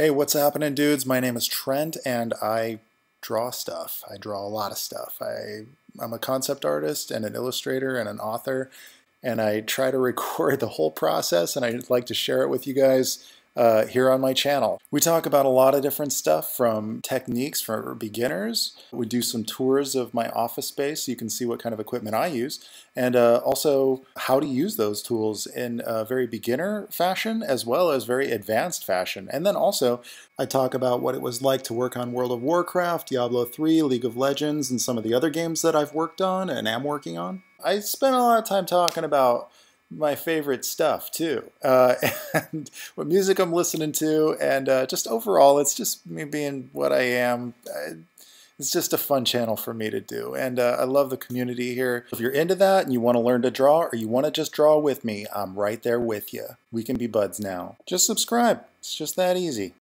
Hey, what's happening, dudes? My name is Trent, and I draw stuff. I draw a lot of stuff. I'm a concept artist and an illustrator and an author, and I try to record the whole process, and I'd like to share it with you guys here on my channel. We talk about a lot of different stuff, from techniques for beginners. We do some tours of my office space so you can see what kind of equipment I use, and also how to use those tools in a very beginner fashion as well as very advanced fashion. And then also I talk about what it was like to work on World of Warcraft, Diablo 3, League of Legends, and some of the other games that I've worked on and am working on. I spent a lot of time talking about my favorite stuff too, and what music I'm listening to, and just overall, it's just me being what I am. It's just a fun channel for me to do, and I love the community here. If you're into that and you want to learn to draw, or you want to just draw with me, I'm right there with you. We can be buds now. Just subscribe. It's just that easy.